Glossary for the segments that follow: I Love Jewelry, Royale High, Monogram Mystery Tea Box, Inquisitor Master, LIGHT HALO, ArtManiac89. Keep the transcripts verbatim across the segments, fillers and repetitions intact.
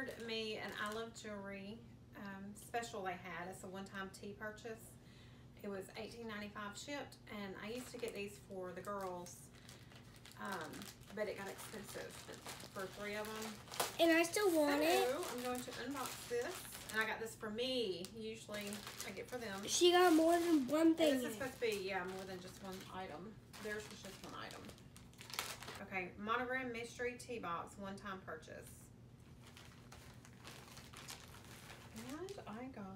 ordered me an I Love Jewelry um, special they had. It's a one-time tea purchase. It was eighteen ninety-five shipped, and I used to get these for the girls, um, but it got expensive for three of them. And I still want so, it. I'm going to unbox this, and I got this for me. Usually, I get for them. She got more than one thing. And this is supposed to be, yeah, more than just one item. Theirs was just one item. Okay, Monogram Mystery Tea Box, one-time purchase. And I got,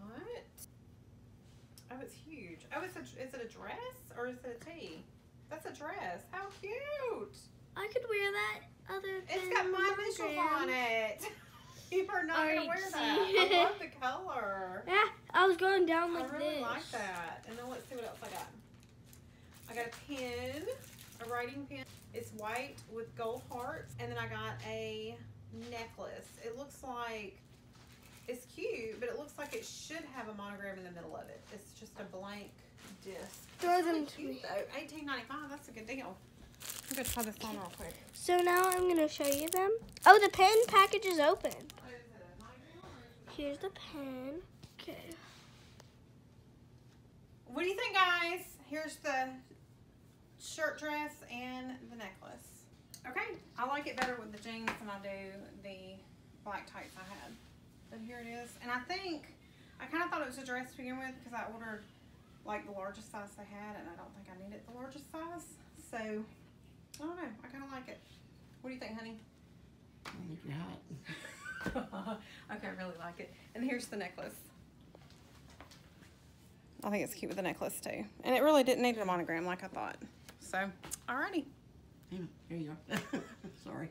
oh, it's huge. Oh, it's a, is it a dress or is it a tee? That's a dress. How cute. I could wear that other than it's got my initials on it. You are not going to wear that. I love the color. Yeah, I was going down like this. I really this. like that. And then let's see what else I got. I got a pen, a writing pen. It's white with gold hearts. And then I got a necklace. It looks like, it's cute, but it looks like it should have a monogram in the middle of it. It's just a blank disc. Throw them to me. eighteen ninety-five, that's a good deal. I'm going to try this on real quick. So now I'm going to show you them. Oh, the pen package is open. Here's the pen. Okay. What do you think, guys? Here's the shirt dress and the necklace. Okay, I like it better with the jeans than I do the black tights I had. But here it is. And I think, I kind of thought it was a dress to begin with because I ordered like the largest size they had, and I don't think I needed the largest size. So, I don't know. I kind of like it. What do you think, honey? I think you're hot. Okay, I really like it. And here's the necklace. I think it's cute with the necklace, too. And it really didn't need a monogram like I thought. So, alrighty. Here you are. Sorry.